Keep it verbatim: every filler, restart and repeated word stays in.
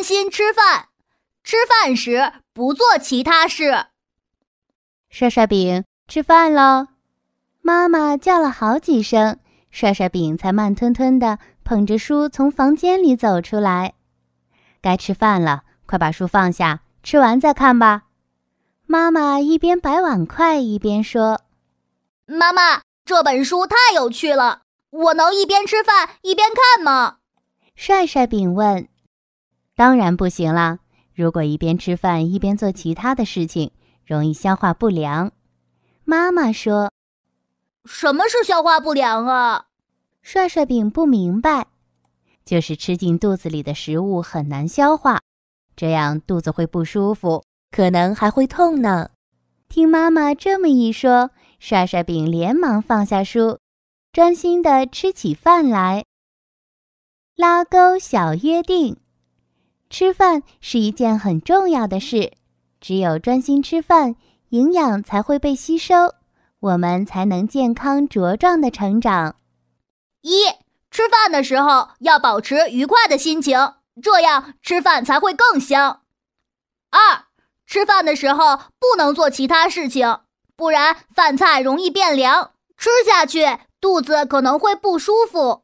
专心吃饭，吃饭时不做其他事。帅帅饼，吃饭喽！妈妈叫了好几声，帅帅饼才慢吞吞地捧着书从房间里走出来。该吃饭了，快把书放下，吃完再看吧。妈妈一边摆碗筷一边说：“妈妈，这本书太有趣了，我能一边吃饭一边看吗？”帅帅饼问。当然不行啦，如果一边吃饭一边做其他的事情，容易消化不良。妈妈说。什么是消化不良啊？帅帅饼不明白。就是吃进肚子里的食物很难消化，这样肚子会不舒服，可能还会痛呢。听妈妈这么一说，帅帅饼连忙放下书，专心地吃起饭来。拉钩小约定，吃饭是一件很重要的事。只有专心吃饭，营养才会被吸收，我们才能健康茁壮的成长。一，吃饭的时候要保持愉快的心情，这样吃饭才会更香。二，吃饭的时候不能做其他事情，不然饭菜容易变凉，吃下去肚子可能会不舒服。